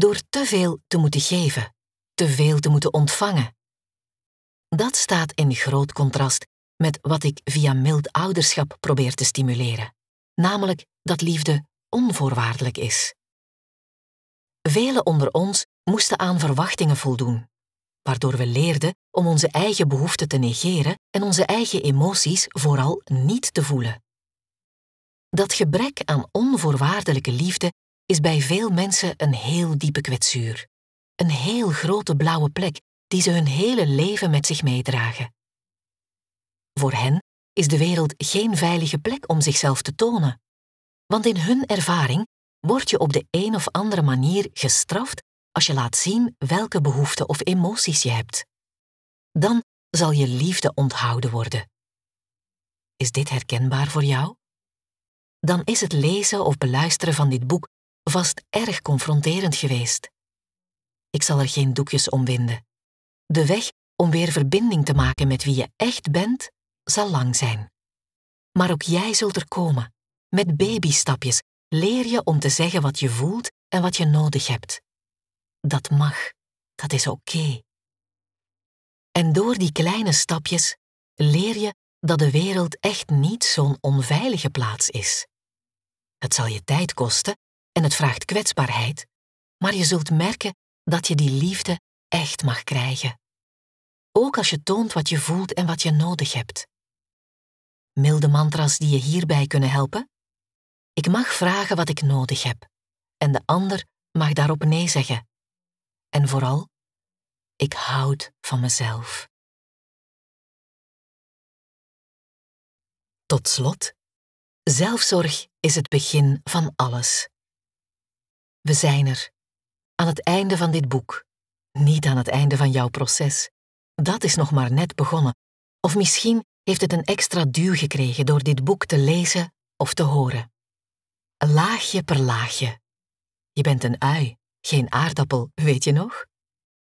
door te veel te moeten geven, te veel te moeten ontvangen. Dat staat in groot contrast met wat ik via mild ouderschap probeer te stimuleren, namelijk dat liefde onvoorwaardelijk is. Velen onder ons moesten aan verwachtingen voldoen, waardoor we leerden om onze eigen behoeften te negeren en onze eigen emoties vooral niet te voelen. Dat gebrek aan onvoorwaardelijke liefde is bij veel mensen een heel diepe kwetsuur, een heel grote blauwe plek die ze hun hele leven met zich meedragen. Voor hen is de wereld geen veilige plek om zichzelf te tonen, want in hun ervaring word je op de een of andere manier gestraft als je laat zien welke behoeften of emoties je hebt. Dan zal je liefde onthouden worden. Is dit herkenbaar voor jou? Dan is het lezen of beluisteren van dit boek vast erg confronterend geweest. Ik zal er geen doekjes om winden. De weg om weer verbinding te maken met wie je echt bent, zal lang zijn. Maar ook jij zult er komen. Met babystapjes leer je om te zeggen wat je voelt en wat je nodig hebt. Dat mag, dat is oké. En door die kleine stapjes leer je dat de wereld echt niet zo'n onveilige plaats is. Het zal je tijd kosten en het vraagt kwetsbaarheid, maar je zult merken dat je die liefde echt mag krijgen. Ook als je toont wat je voelt en wat je nodig hebt. Milde mantra's die je hierbij kunnen helpen? Ik mag vragen wat ik nodig heb en de ander mag daarop nee zeggen. En vooral, ik houd van mezelf. Tot slot, zelfzorg is het begin van alles. We zijn er, aan het einde van dit boek, niet aan het einde van jouw proces. Dat is nog maar net begonnen, of misschien heeft het een extra duw gekregen door dit boek te lezen of te horen. Laagje per laagje. Je bent een ui, geen aardappel, weet je nog?